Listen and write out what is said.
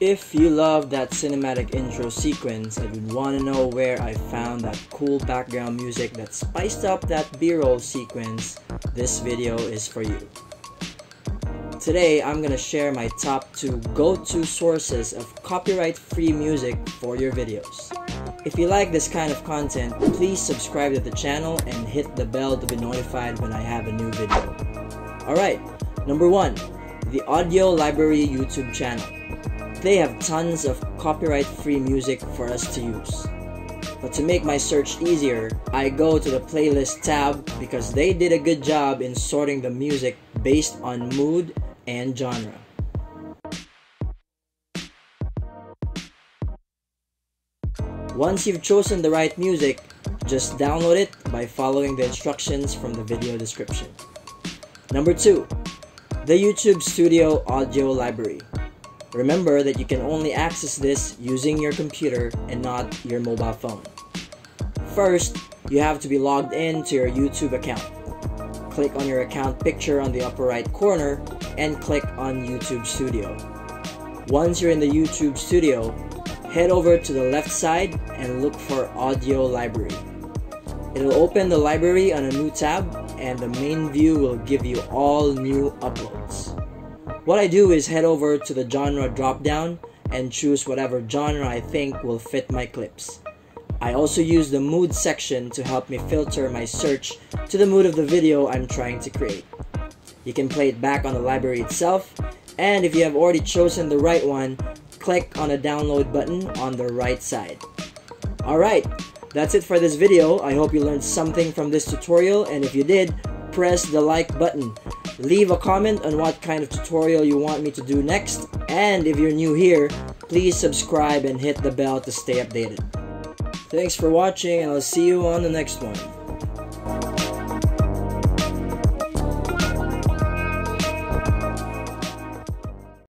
If you love that cinematic intro sequence and you want to know where I found that cool background music that spiced up that B-roll sequence, this video is for you. Today, I'm going to share my top 2 go-to sources of copyright-free music for your videos. If you like this kind of content, please subscribe to the channel and hit the bell to be notified when I have a new video. Alright, number 1, the Audio Library YouTube channel. They have tons of copyright-free music for us to use. But to make my search easier, I go to the playlist tab because they did a good job in sorting the music based on mood and genre. Once you've chosen the right music, just download it by following the instructions from the video description. Number 2, the YouTube Studio Audio Library. Remember that you can only access this using your computer and not your mobile phone. First, you have to be logged in to your YouTube account. Click on your account picture on the upper right corner and click on YouTube Studio. Once you're in the YouTube Studio, head over to the left side and look for Audio Library. It'll open the library on a new tab and the main view will give you all new uploads. What I do is head over to the genre drop-down and choose whatever genre I think will fit my clips. I also use the mood section to help me filter my search to the mood of the video I'm trying to create. You can play it back on the library itself, and if you have already chosen the right one, click on the download button on the right side. Alright, that's it for this video. I hope you learned something from this tutorial, and if you did, press the like button. Leave a comment on what kind of tutorial you want me to do next, and if you're new here, please subscribe and hit the bell to stay updated. Thanks for watching, and I'll see you on the next one.